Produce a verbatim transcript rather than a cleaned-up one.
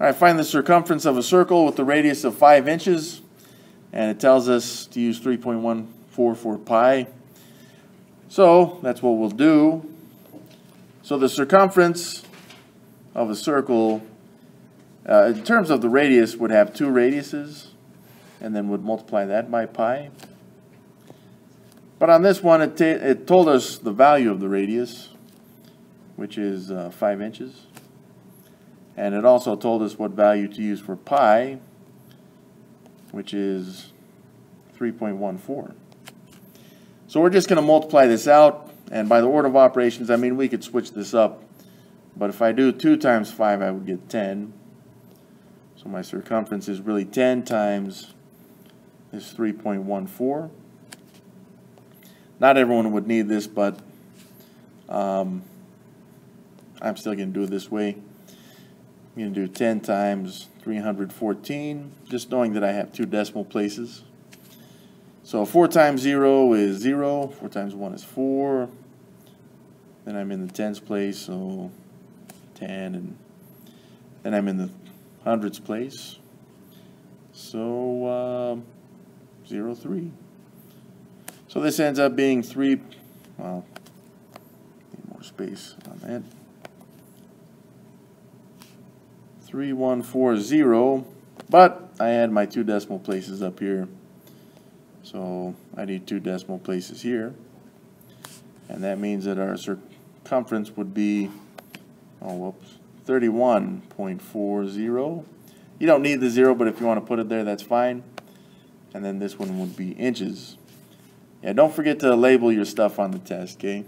All right, find the circumference of a circle with the radius of five inches, and it tells us to use three point one four four pi. So that's what we'll do. So the circumference of a circle, uh, in terms of the radius, would have two radiuses, and then would multiply that by pi. But on this one, it, it told us the value of the radius, which is uh, five inches. And it also told us what value to use for pi, which is three point one four. So we're just going to multiply this out. And by the order of operations, I mean, we could switch this up. But if I do two times five, I would get ten. So my circumference is really ten times this three point one four. Not everyone would need this, but um, I'm still going to do it this way. I'm going to do ten times three hundred fourteen, just knowing that I have two decimal places. So four times zero is zero, four times one is four. Then I'm in the tens place, so ten, and then I'm in the hundreds place. So uh, zero, three. So this ends up being three, well, need more space on that. three one four zero, but I had my two decimal places up here. So I need two decimal places here. And that means that our circumference would be, oh, whoops, thirty-one point four zero. You don't need the zero, but if you want to put it there, that's fine. And then this one would be inches. Yeah, don't forget to label your stuff on the test, okay?